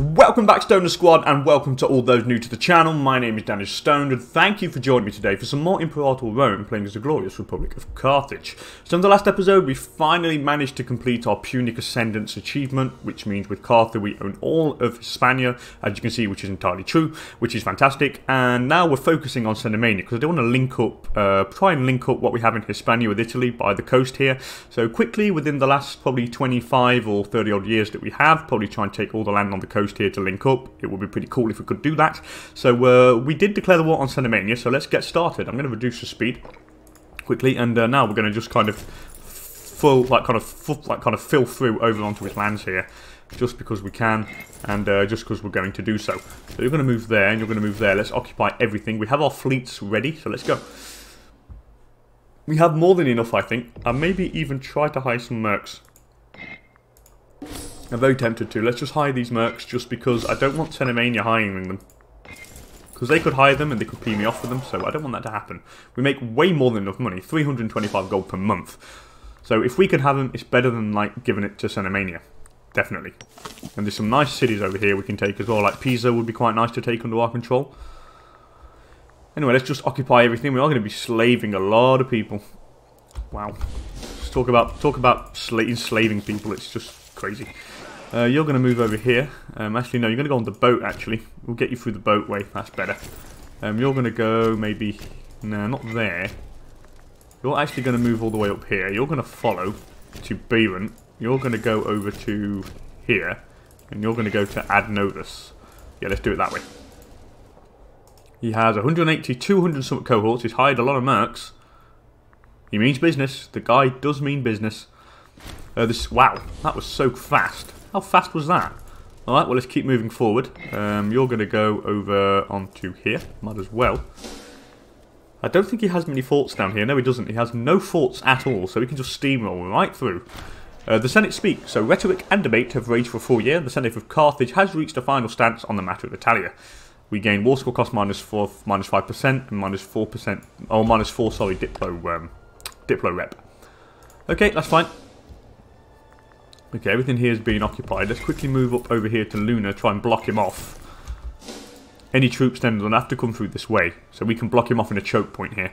Welcome back, Stoner Squad, and welcome to all those new to the channel. My name is Danish Stone, and thank you for joining me today for some more Imperator Rome playing as the glorious Republic of Carthage. So in the last episode, we finally managed to complete our Punic Ascendance achievement, which means with Carthage we own all of Hispania, as you can see, which is entirely true, which is fantastic. And now we're focusing on Cenomania, because I do want to link up, try and link up what we have in Hispania with Italy by the coast here. So quickly, within the last probably 25 or 30 odd years that we have, probably try and take all the land on the coast here to link up. It would be pretty cool if we could do that. So we did declare the war on Cenomania, so let's get started. I'm going to reduce the speed quickly, and now we're going to just kind of fill through over onto his lands here, just because we can, and just because we're going to do so. So you're going to move there, and you're going to move there. Let's occupy everything. We have our fleets ready, so let's go. We have more than enough, I think, and maybe even try to hire some mercs. I'm very tempted to. Let's just hire these mercs, just because I don't want Cenomania hiring them. Because they could hire them and they could pee me off for them, so I don't want that to happen. We make way more than enough money, 325 gold per month. So if we can have them, it's better than like giving it to Cenomania. Definitely. And there's some nice cities over here we can take as well, like Pisa would be quite nice to take under our control. Anyway, let's just occupy everything. We are going to be slaving a lot of people. Wow. Just talk about enslaving people, it's just crazy. You're going to move over here. Actually, no, you're going to go on the boat, actually. We'll get you through the boat way. That's better. You're going to go maybe... No, not there. You're actually going to move all the way up here. You're going to follow to Beeren. You're going to go over to here. And you're going to go to Ad Novus. Yeah, let's do it that way. He has 180, 200 something cohorts. He's hired a lot of mercs. He means business. The guy does mean business. Wow, that was so fast. How fast was that? Alright, well, let's keep moving forward. You're going to go over onto here. Might as well. I don't think he has many forts down here. No, he doesn't. He has no forts at all, so he can just steamroll right through. The Senate speaks, so rhetoric and debate have raged for a full year. The Senate of Carthage has reached a final stance on the matter of Italia. We gain war score cost -5% and -4%, or -4, sorry, diplo rep. Okay, that's fine. Okay, everything here is being occupied. Let's quickly move up over here to Luna, try and block him off. Any troops then don't have to come through this way, so we can block him off in a choke point here.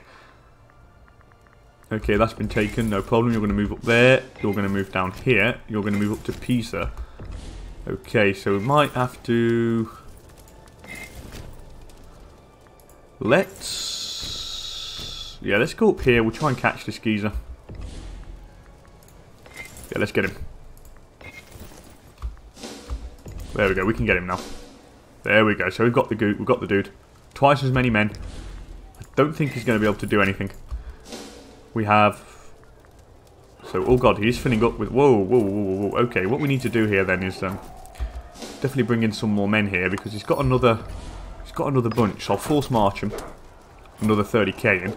Okay, that's been taken, no problem. You're going to move up there, you're going to move down here, you're going to move up to Pisa. Okay, so we might have to... Let's go up here, we'll try and catch this geezer. Yeah, let's get him. There we go. We can get him now. There we go. So we've got the dude. Twice as many men. I don't think he's going to be able to do anything. We have. So oh god, he's filling up with. Whoa. Okay, what we need to do here then is definitely bring in some more men here, because he's got another. He's got another bunch. So I'll force march him. Another 30k in.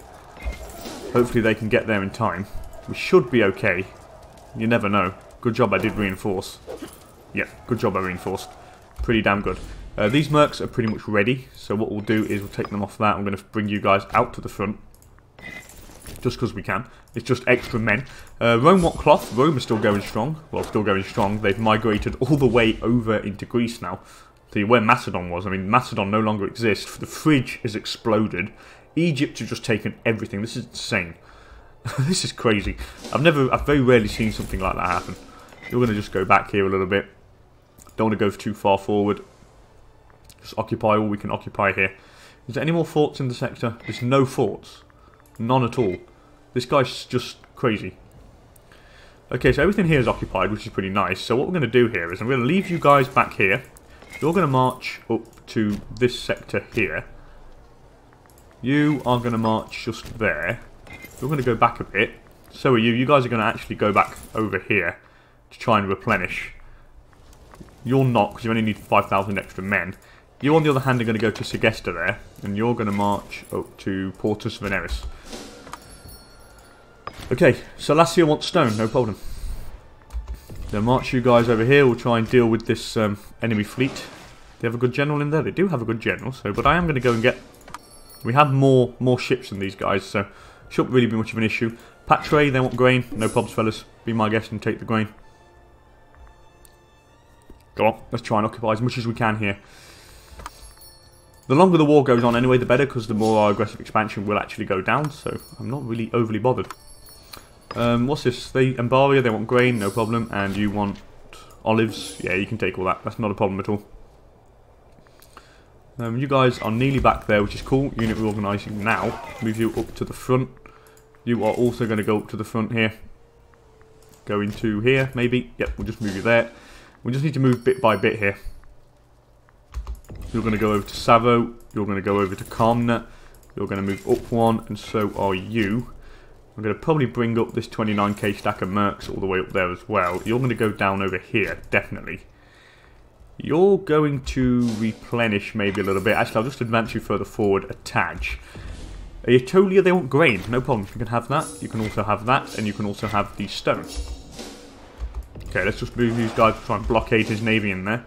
Hopefully they can get there in time. We should be okay. You never know. Good job I did reinforce. Yeah, good job I reinforced. Pretty damn good. These mercs are pretty much ready, so what we'll do is we'll take them off that. I'm going to bring you guys out to the front, just because we can. It's just extra men. Rome want cloth. Rome is still going strong. Well, still going strong. They've migrated all the way over into Greece now, to where Macedon was. I mean, Macedon no longer exists. The Phrygia has exploded. Egypt has just taken everything. This is insane. This is crazy. I've very rarely seen something like that happen. You're going to just go back here a little bit. Don't want to go too far forward. Just occupy all we can occupy here. Is there any more forts in the sector? There's no forts. None at all. This guy's just crazy. Okay, so everything here is occupied, which is pretty nice. So what we're going to do here is I'm going to leave you guys back here. You're going to march up to this sector here. You are going to march just there. You're going to go back a bit. So are you. You guys are going to actually go back over here to try and replenish. You're not, because you only need 5,000 extra men. You, on the other hand, are going to go to Segesta there, and you're going to march up to Portus Veneris. Okay, Selassia wants stone, no problem. They'll march you guys over here. We'll try and deal with this enemy fleet. They have a good general in there. They do have a good general, so. But I am going to go and get... We have more ships than these guys, so shouldn't really be much of an issue. Patre, they want grain. No problems, fellas. Be my guest and take the grain. Go on, let's try and occupy as much as we can here. The longer the war goes on anyway, the better, because the more our aggressive expansion will actually go down, so I'm not really overly bothered. What's this? Embaria, they want grain, no problem, and you want olives. Yeah, you can take all that. That's not a problem at all. You guys are nearly back there, which is cool. Unit reorganising now. Move you up to the front. You are also going to go up to the front here. Go into here, maybe. Yep, we'll just move you there. We just need to move bit by bit here. You're going to go over to Savo. You're going to go over to Karmna. You're going to move up one, and so are you. I'm going to probably bring up this 29k stack of mercs all the way up there as well. You're going to go down over here, definitely. You're going to replenish maybe a little bit. Actually, I'll just advance you further forward. Attach. Aetolia, they want grain. No problem. You can have that. You can also have that. And you can also have the stone. Okay, let's just move these guys to try and blockade his navy in there.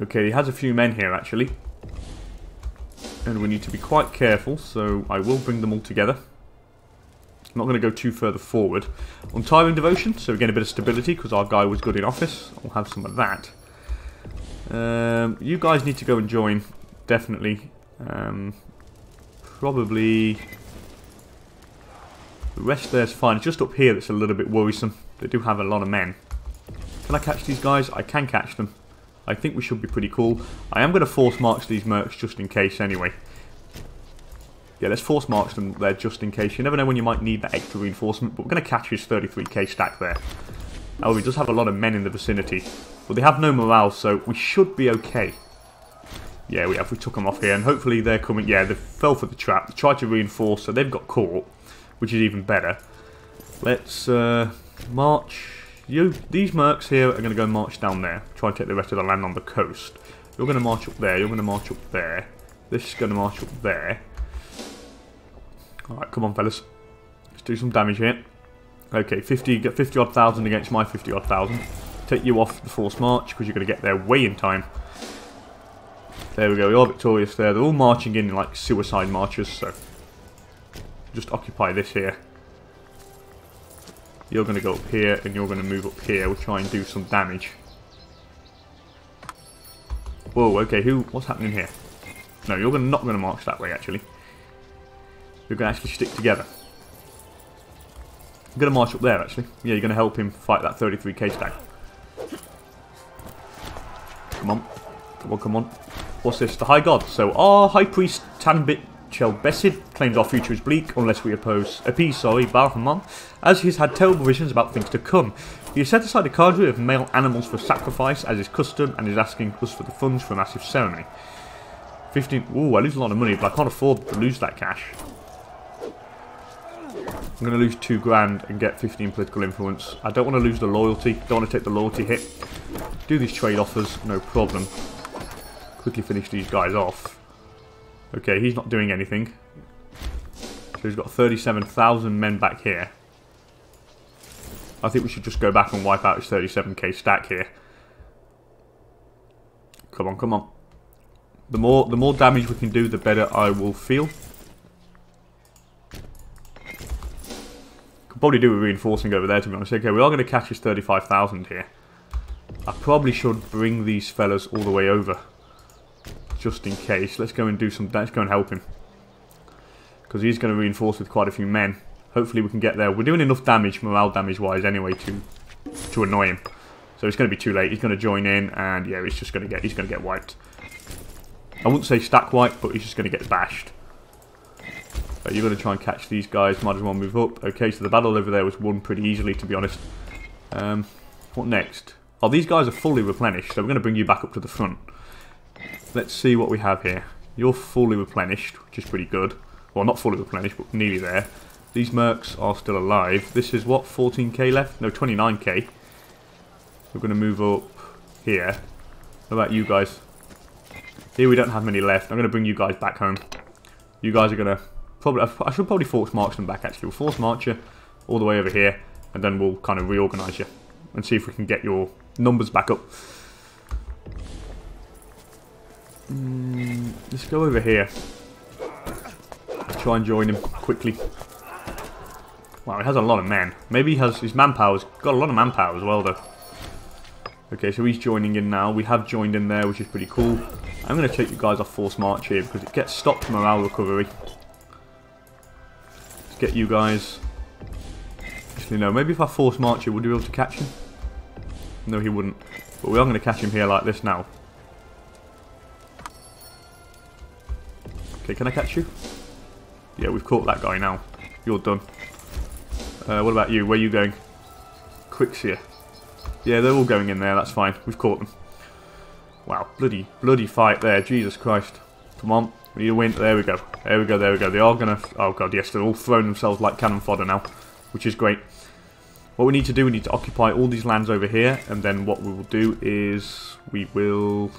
Okay, he has a few men here, actually. And we need to be quite careful, so I will bring them all together. I'm not going to go too further forward. Untiring Devotion, so again a bit of stability because our guy was good in office. I'll have some of that. You guys need to go and join, definitely. Probably the rest there's fine. It's just up here that's a little bit worrisome. They do have a lot of men. Can I catch these guys? I can catch them. I think we should be pretty cool. I am going to force march these mercs just in case anyway. Yeah, let's force march them there just in case. You never know when you might need that extra reinforcement. But we're going to catch his 33k stack there. Oh, he does have a lot of men in the vicinity. But they have no morale, so we should be okay. Yeah, we have. We took them off here. And hopefully they're coming. Yeah, they fell for the trap. They tried to reinforce, so they've got caught. Which is even better. Let's march. These mercs here are going to go march down there. Try and take the rest of the land on the coast. You're going to march up there. You're going to march up there. This is going to march up there. Alright, come on, fellas. Let's do some damage here. Okay, 50 odd thousand against my 50 odd thousand. Take you off the forced march because you're going to get there way in time. There we go, you're victorious there. They're all marching in like suicide marches, so just occupy this here. You're going to go up here and you're going to move up here. We'll try and do some damage. Whoa, okay, what's happening here? No, you're not going to march that way actually. You're going to actually stick together. I'm going to march up there, actually. Yeah, you're going to help him fight that 33k stack. Come on. Come on, come on. What's this? The High God. So our High Priest, Tanbit, Shell Besid, claims our future is bleak unless we appease Barhaman, as he has had terrible visions about things to come. He has set aside a cadre of male animals for sacrifice, as is custom, and is asking us for the funds for a massive ceremony. 15... Ooh, I lose a lot of money, but I can't afford to lose that cash. I'm going to lose 2 grand and get 15 political influence. I don't want to lose the loyalty. Don't want to take the loyalty hit. Do these trade offers, no problem. Quickly finish these guys off. Okay, he's not doing anything. So he's got 37,000 men back here. I think we should just go back and wipe out his 37k stack here. Come on, come on. The more damage we can do, the better I will feel. Probably do with reinforcing over there, to be honest. Okay, we are going to catch his 35,000 here. I probably should bring these fellas all the way over, just in case. Let's go and do some. Let's go and help him, because he's going to reinforce with quite a few men. Hopefully, we can get there. We're doing enough damage, morale damage-wise, anyway, to annoy him. So it's going to be too late. He's going to join in, and yeah, he's just going to get. He's going to get wiped. I wouldn't say stack wiped, but he's just going to get bashed. You're going to try and catch these guys. Might as well move up. Okay, so the battle over there was won pretty easily, to be honest. What next? Oh, these guys are fully replenished, so we're going to bring you back up to the front. Let's see what we have here. You're fully replenished, which is pretty good. Well, not fully replenished, but nearly there. These mercs are still alive. This is, what, 14k left? No, 29k. We're going to move up here. How about you guys? Here we don't have many left. I'm going to bring you guys back home. You guys are going to... I should probably force march them back, actually. We'll force march you all the way over here, and then we'll kind of reorganise you and see if we can get your numbers back up. Let's go over here. Let's try and join him quickly. Wow, he has a lot of men. Maybe he's got a lot of manpower as well, though. Okay, so he's joining in now. We have joined in there, which is pretty cool. I'm going to take you guys off force march here because it gets stopped morale recovery. Let's get you guys. Actually, no, maybe if I force march here, would we be able to catch him? No, he wouldn't. But we are going to catch him here like this now. Okay, can I catch you? Yeah, we've caught that guy now. You're done. What about you? Where are you going? Quixia. Yeah, they're all going in there. That's fine. We've caught them. Wow, bloody fight there. Jesus Christ. Come on. We need a win. There we go. There we go. There we go. They are going to... Oh, God, yes. They're all throwing themselves like cannon fodder now, which is great. What we need to do, we need to occupy all these lands over here, and then what we will do is we will...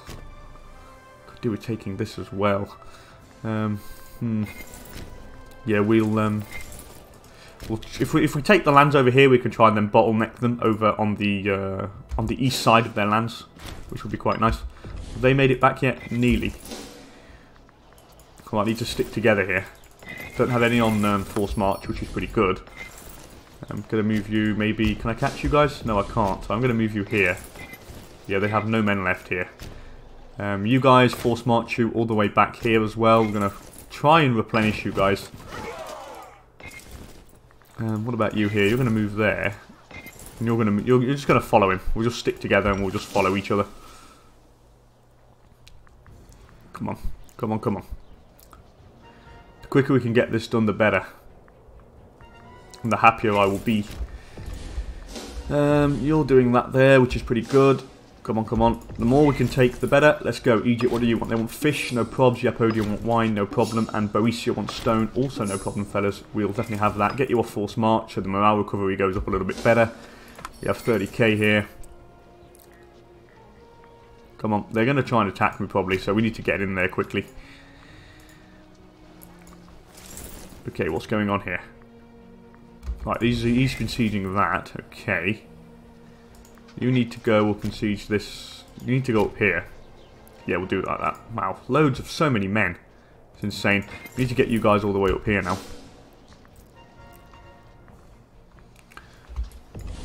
Could do with taking this as well. Yeah, we'll... if we take the lands over here, we can try and then bottleneck them over on the east side of their lands, which would be quite nice. Have they made it back yet? Nearly. Well, I need to stick together here. Don't have any on force march, which is pretty good. I'm going to move you maybe... Can I catch you guys? No, I can't. So I'm going to move you here. Yeah, they have no men left here. You guys, force march you all the way back here as well. We're going to try and replenish you guys. What about you here? You're going to move there, and you're just going to follow him. We'll just stick together and we'll just follow each other. Come on, come on, come on! The quicker we can get this done, the better, and the happier I will be. You're doing that there, which is pretty good. Come on, come on! The more we can take, the better. Let's go, Egypt. What do you want? They want fish, no probs. Yapodium want wine, no problem. And Boesia want stone, also no problem, fellas. We'll definitely have that. Get you off force march, so the morale recovery goes up a little bit better. We have 30k here. Come on, they're going to try and attack me probably, so we need to get in there quickly. Okay, what's going on here? Right, he's conceding that. Okay. You need to go, we'll concede this. You need to go up here. Yeah, we'll do it like that. Wow, loads of so many men. It's insane. We need to get you guys all the way up here now.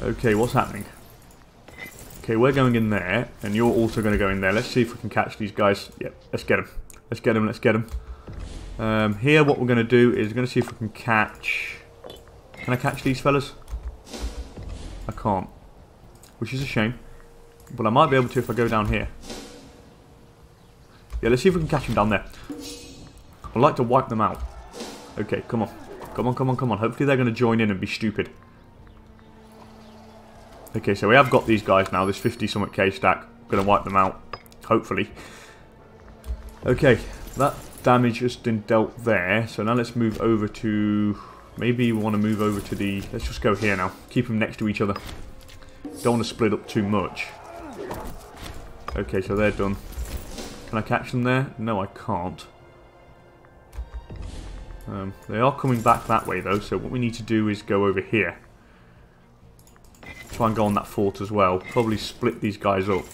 Okay, what's happening? Okay, we're going in there, and you're also going to go in there. Let's see if we can catch these guys. Yep, let's get them. Let's get them, let's get them. Here, what we're going to do is we're going to see if we can catch... Can I catch these fellas? I can't. Which is a shame, but I might be able to if I go down here. Yeah, let's see if we can catch him down there. I'd like to wipe them out. Okay, come on. Come on, come on, come on. Hopefully they're going to join in and be stupid. Okay, so we have got these guys now, this 50-something K stack. Going to wipe them out, hopefully. Okay, that damage has been dealt there. So now let's move over to... Maybe we want to move over to the... Let's just go here now. Keep them next to each other. Don't want to split up too much. Okay, so they're done. Can I catch them there? No, I can't. They are coming back that way, though, so what we need to do is go over here. Try and go on that fort as well. Probably split these guys up.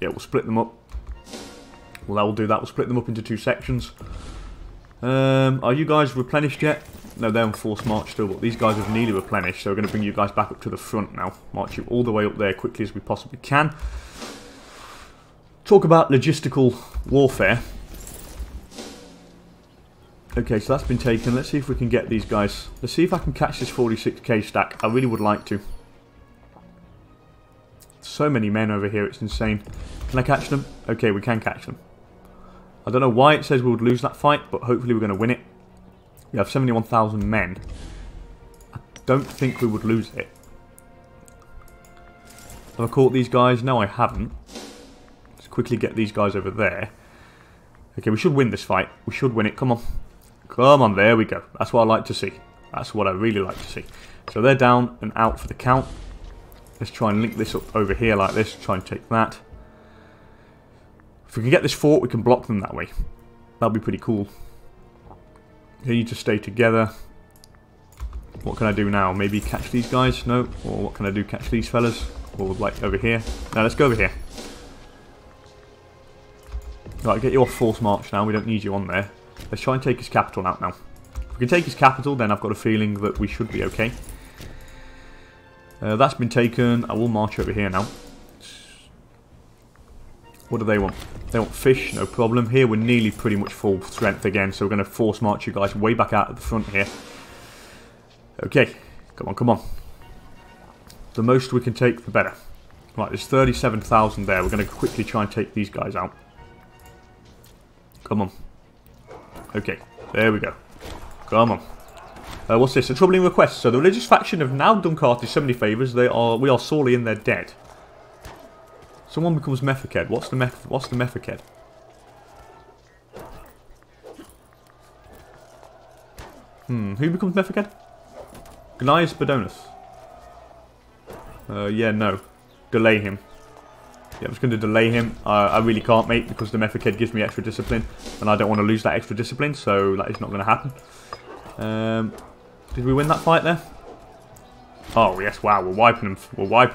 Yeah, we'll split them up. Well, that will do that. We'll split them up into two sections. Are you guys replenished yet? No, they're on forced march still, but these guys have nearly replenished, so we're going to bring you guys back up to the front now. March you all the way up there quickly as we possibly can. Talk about logistical warfare. Okay, so that's been taken. Let's see if we can get these guys. Let's see if I can catch this 46k stack. I really would like to. So many men over here, it's insane. Can I catch them? Okay, we can catch them. I don't know why it says we would lose that fight, but hopefully we're going to win it. We have 71,000 men. I don't think we would lose it. Have I caught these guys? No, I haven't. Let's quickly get these guys over there. Okay, we should win this fight. We should win it. Come on. Come on, there we go. That's what I like to see. That's what I really like to see. So they're down and out for the count. Let's try and link this up over here like this. Try and take that. If we can get this fort, we can block them that way. That'd be pretty cool. They need to stay together. What can I do now? Maybe catch these guys? No. Or what can I do? Catch these fellas? Or like over here? No, let's go over here. Right, get you off force march now. We don't need you on there. Let's try and take his capital out now. If we can take his capital, then I've got a feeling that we should be okay. That's been taken. I will march over here now. What do they want? They want fish, no problem. Here we're nearly pretty much full strength again, so we're going to force march you guys way back out at the front here. Okay, come on, come on. The most we can take, the better. Right, there's 37,000 there. We're going to quickly try and take these guys out. Come on. Okay, there we go. Come on. What's this? A troubling request. So the religious faction have now done Carthage so many favours. We are sorely in their debt. Someone becomes Mephaked. What's the Mephaked? Who becomes Mephaked? Gnaeus Bedonus. Yeah, no. Delay him. Yeah, I'm just going to delay him. I really can't, mate, because the Mephaked gives me extra discipline. And I don't want to lose that extra discipline, so that is not going to happen. Did we win that fight there? Oh, yes, wow, we're wiping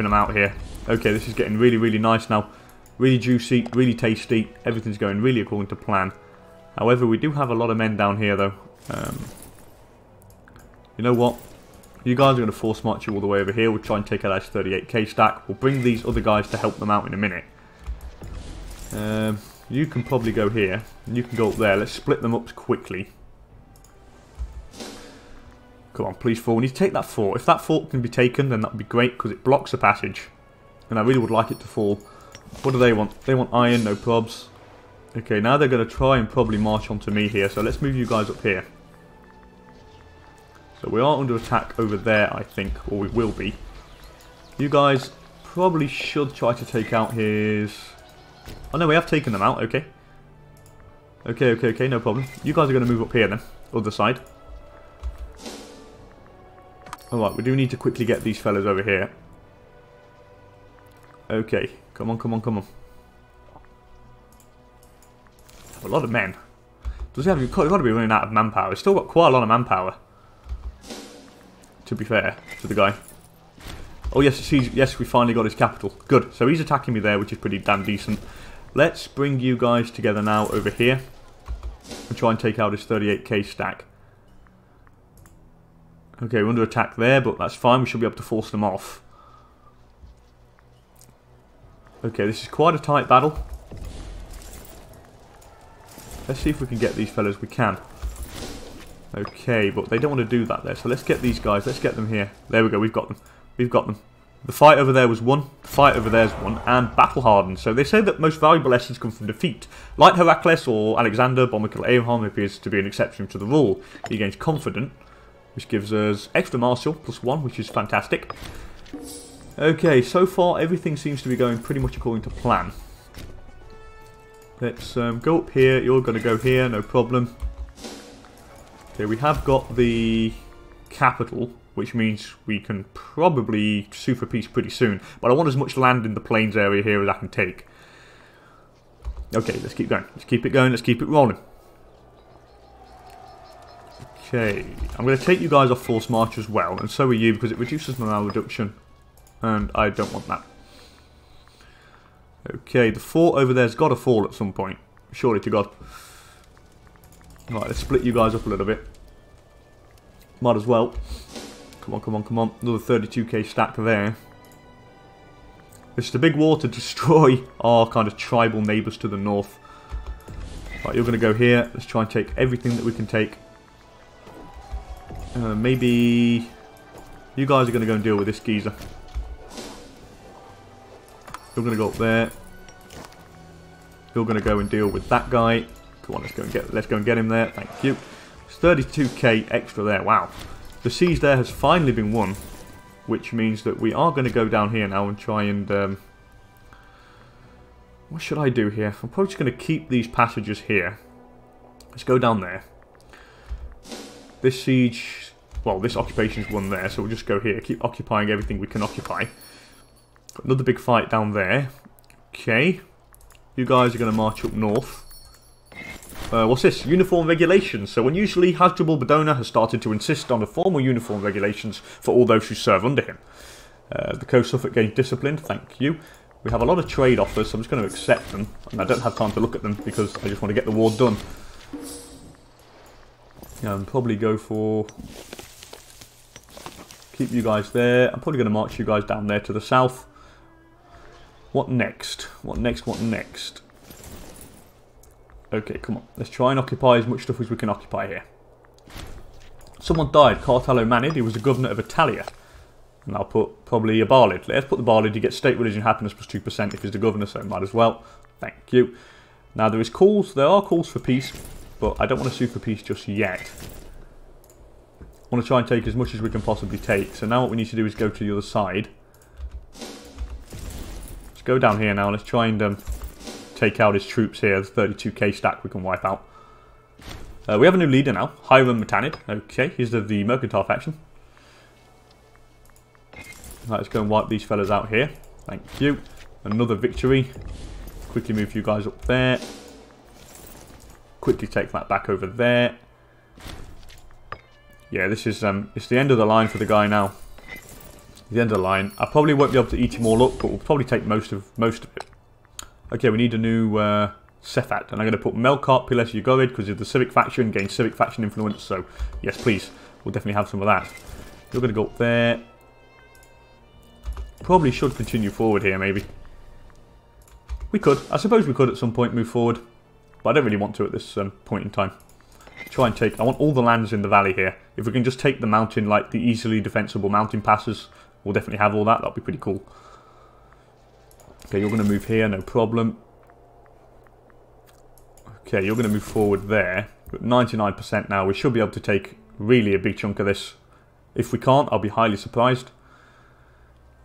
them out here. Okay, this is getting really, really nice now. Really juicy, really tasty. Everything's going really according to plan. However, we do have a lot of men down here, though. You know what? You guys are going to force march you all the way over here. We'll try and take out that 38k stack. We'll bring these other guys to help them out in a minute. You can probably go here. You can go up there. Let's split them up quickly. Come on, please, fort. We need to take that fort. If that fort can be taken, then that would be great, because it blocks a passage. And I really would like it to fall. What do they want? They want iron, no probs. Okay, now they're going to try and probably march onto me here. So let's move you guys up here. So we are under attack over there, I think. Or we will be. You guys probably should try to take out his... Oh, no, we have taken them out. Okay. Okay, no problem. You guys are going to move up here, then. Other side. Alright, we do need to quickly get these fellas over here. Okay, come on. A lot of men. Does he have gotta be running out of manpower? He's still got quite a lot of manpower. To be fair to the guy. Oh yes, yes, we finally got his capital. Good. So he's attacking me there, which is pretty damn decent. Let's bring you guys together now over here. And try and take out his 38k stack. Okay, we're under attack there, but that's fine. We should be able to force them off. Okay, this is quite a tight battle. Let's see if we can get these fellas. We can. Okay, but they don't want to do that there. So let's get these guys. Let's get them here. There we go. We've got them. We've got them. The fight over there was won. The fight over there is won. And battle hardened. So they say that most valuable lessons come from defeat. Like Heracles or Alexander, Bomberkill Aharon appears to be an exception to the rule. He gains confidence, which gives us extra martial, +1, which is fantastic. Okay, so far everything seems to be going pretty much according to plan. Let's go up here. You're going to go here, no problem. Okay, we have got the capital, which means we can probably sue for peace pretty soon. But I want as much land in the plains area here as I can take. Okay, let's keep going. Let's keep it going. Let's keep it rolling. Okay, I'm going to take you guys off force march as well, and so are you, because it reduces morale reduction, and I don't want that. Okay, the fort over there's got to fall at some point, surely to God. Right, let's split you guys up a little bit. Might as well. Come on. Another 32k stack there. It's the big war to destroy our kind of tribal neighbours to the north. Right, you're going to go here. Let's try and take everything that we can take. Maybe you guys are going to go and deal with this geezer. You're going to go up there. You're going to go and deal with that guy. Come on, let's go and get him there. Thank you. It's 32k extra there. Wow. The siege there has finally been won, which means that we are going to go down here now and try and. What should I do here? I'm probably just going to keep these passages here. Let's go down there. This siege, well, this occupation's won there, so we'll just go here. Keep occupying everything we can occupy. Got another big fight down there. Okay. You guys are going to march up north. What's this? Uniform regulations. So unusually, Hasdrubal Badona has started to insist on the formal uniform regulations for all those who serve under him. The co-suffect gained discipline. Thank you. We have a lot of trade offers, so I'm just going to accept them. And I don't have time to look at them because I just want to get the war done. Probably go for Keep you guys there. I'm probably going to march you guys down there to the south. What next? What next? What next? Okay, come on. Let's try and occupy as much stuff as we can occupy here. Someone died. Cartalo Manid. He was the governor of Italia. And I'll put probably a Barlid. Let's put the Barlid. You get state religion happiness plus 2% if he's the governor, so might as well. Thank you. Now, there are calls for peace, but I don't want to sue for peace just yet. I want to try and take as much as we can possibly take. So now what we need to do is go to the other side. Let's go down here now. Let's try and take out his troops here. The 32k stack we can wipe out. We have a new leader now. Hiram Matanid. Okay, he's of the mercantile faction. Right, let's go and wipe these fellas out here. Thank you. Another victory. Quickly move you guys up there. Quickly take that back over there. Yeah, this is it's the end of the line for the guy now. The end of the line. I probably won't be able to eat him all up, but we'll probably take most of it. Okay, we need a new Cephat, and I'm going to put Melkart, Piles, Ugorid, because of the civic faction, gain civic faction influence. So yes, please, we'll definitely have some of that. You're going to go up there. Probably should continue forward here, maybe. We could. I suppose we could at some point move forward. But I don't really want to at this point in time. Try and take... I want all the lands in the valley here. If we can just take the mountain, like the easily defensible mountain passes, we'll definitely have all that. That'll be pretty cool. Okay, you're going to move here, no problem. Okay, you're going to move forward there. We're at 99% now. We should be able to take really a big chunk of this. If we can't, I'll be highly surprised.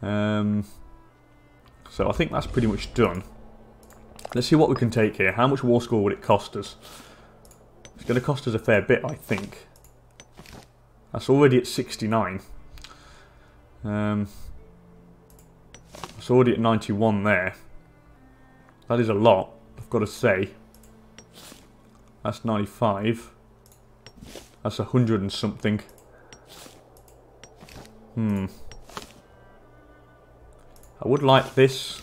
So I think that's pretty much done. Let's see what we can take here. How much war score would it cost us? It's going to cost us a fair bit, I think. That's already at 69. It's already at 91 there. That is a lot, I've got to say. That's 95. That's 100 and something. I would like this.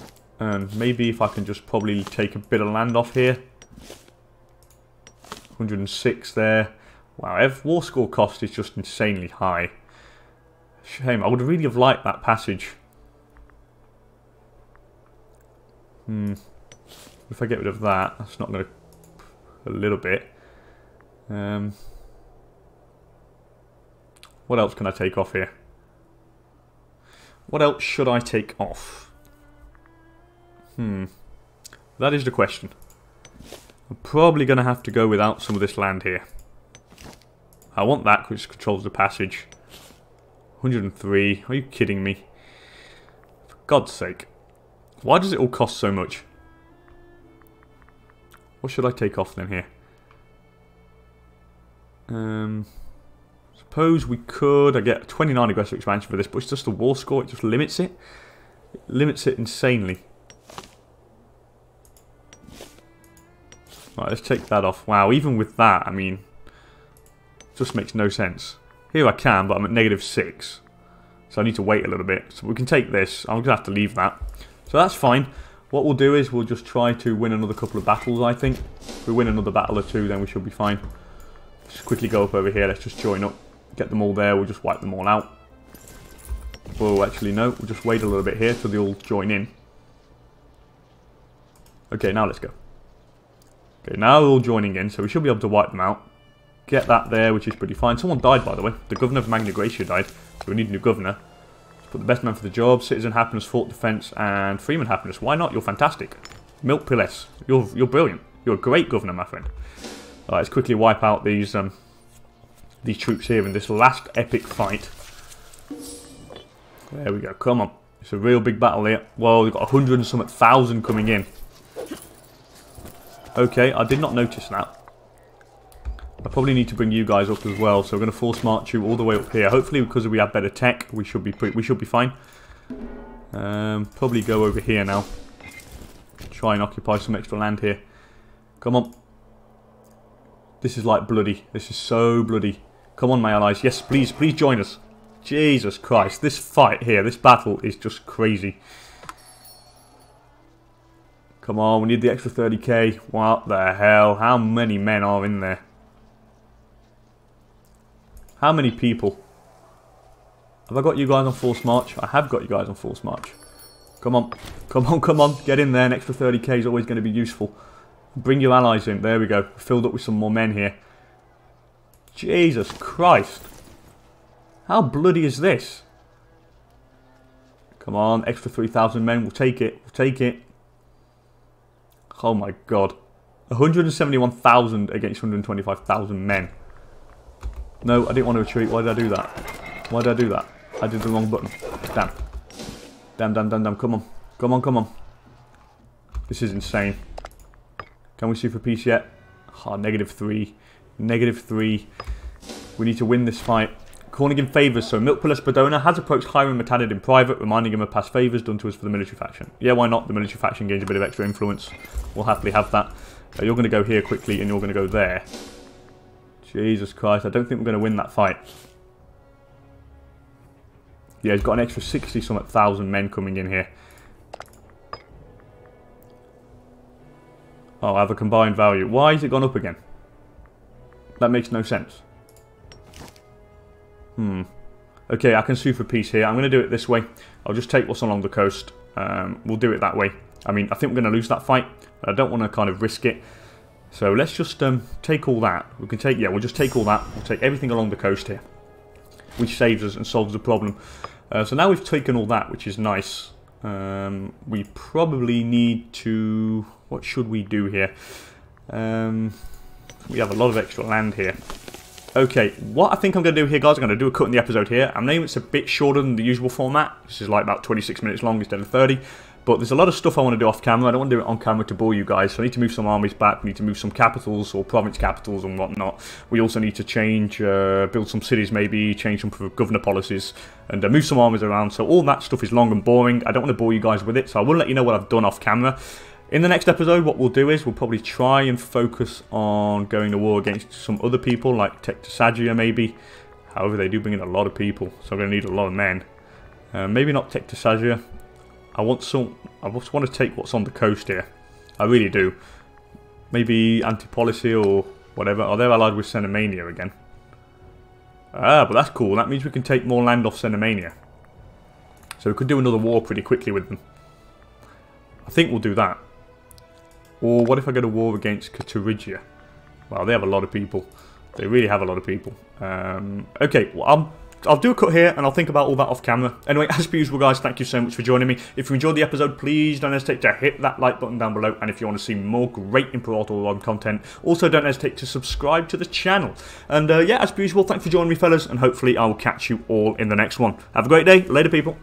Maybe if I can just probably take a bit of land off here. 106 there. Wow, war score cost is just insanely high. Shame. I would really have liked that passage. If I get rid of that, that's not going to... A little bit. What else can I take off here? What else should I take off? That is the question. I'm probably going to have to go without some of this land here. I want that because it controls the passage. 103. Are you kidding me? For God's sake. Why does it all cost so much? What should I take off then here? Suppose we could. I get 29 aggressive expansion for this, but it's just the war score. It just limits it. It limits it insanely. Right, let's take that off. Wow, even with that, I mean, just makes no sense. Here I can, but I'm at -6. So I need to wait a little bit. So we can take this. I'm going to have to leave that. So that's fine. What we'll do is we'll just try to win another couple of battles, I think. If we win another battle or two, then we should be fine. Let's quickly go up over here. Let's just join up. Get them all there. We'll just wipe them all out. Oh, actually, no. We'll just wait a little bit here till they all join in. Okay, now let's go. Okay, now they're all joining in, so we should be able to wipe them out. Get that there, which is pretty fine. Someone died, by the way. The governor of Magna Graecia died, so we need a new governor. Let's put the best man for the job. Citizen happiness, fort defense, and freeman happiness. Why not? You're fantastic. Milk Piles. You're brilliant. You're a great governor, my friend. All right, let's quickly wipe out these troops here in this last epic fight. There we go. Come on. It's a real big battle here. Whoa, we've got 100 and something thousand coming in. Okay, I did not notice that. I probably need to bring you guys up as well, so we're going to force march you all the way up here. Hopefully, because we have better tech, we should be fine. Probably go over here now. Try and occupy some extra land here. Come on. This is like bloody. This is so bloody. Come on, my allies. Yes, please, please join us. Jesus Christ, this fight here, this battle is just crazy. Come on, we need the extra 30k. What the hell? How many men are in there? How many people? Have I got you guys on Force March? I have got you guys on Force March. Come on. Come on, come on. Get in there. An extra 30k is always going to be useful. Bring your allies in. There we go. Filled up with some more men here. Jesus Christ. How bloody is this? Come on. Extra 3,000 men. We'll take it. We'll take it. Oh my god. 171,000 against 125,000 men. No, I didn't want to retreat. Why did I do that? Why did I do that? I did the wrong button. Damn. Damn, damn, damn, damn. Come on. Come on, come on. This is insane. Can we see for peace yet? Oh, -3. -3. We need to win this fight. Calling in favours. So, Milkpilas Badona has approached Hiram Matanid in private, reminding him of past favours done to us for the military faction. Yeah, why not? The military faction gains a bit of extra influence. We'll happily have that. You're going to go here quickly, and you're going to go there. Jesus Christ, I don't think we're going to win that fight. Yeah, he's got an extra 60-something thousand men coming in here. Oh, I have a combined value. Why has it gone up again? That makes no sense. Okay, I can sue for peace here. I'm going to do it this way. I'll just take what's along the coast. We'll do it that way. I mean, I think we're going to lose that fight. But I don't want to kind of risk it. So let's just take all that. We can take, yeah, we'll just take all that. We'll take everything along the coast here, which saves us and solves the problem. So now we've taken all that, which is nice. We probably need to... What should we do here? We have a lot of extra land here. Okay, what I think I'm going to do here, guys, I'm going to do a cut in the episode here. I know it's a bit shorter than the usual format. This is like about 26 minutes long instead of 30. But there's a lot of stuff I want to do off camera. I don't want to do it on camera to bore you guys. So I need to move some armies back. We need to move some capitals or province capitals and whatnot. We also need to change, build some cities maybe, change some governor policies, and move some armies around. So all that stuff is long and boring. I don't want to bore you guys with it. So I will let you know what I've done off camera. In the next episode, what we'll do is we'll probably try and focus on going to war against some other people, like Tectosagia maybe. However, they do bring in a lot of people, so I'm going to need a lot of men. Maybe not Tectosagia. I just want to take what's on the coast here. I really do. Maybe anti-policy or whatever. Oh, they're allied with Cenomania again. Ah, but that's cool. That means we can take more land off Cenomania. So we could do another war pretty quickly with them. I think we'll do that. Or what if I go to war against Carthage? Wow, they have a lot of people. They really have a lot of people. Okay, well, I'll do a cut here, and I'll think about all that off camera. Anyway, as per usual, guys, thank you so much for joining me. If you enjoyed the episode, please don't hesitate to hit that like button down below. And if you want to see more great Imperator Rome content, also don't hesitate to subscribe to the channel. And yeah, as per usual, thanks for joining me, fellas, and hopefully I'll catch you all in the next one. Have a great day. Later, people.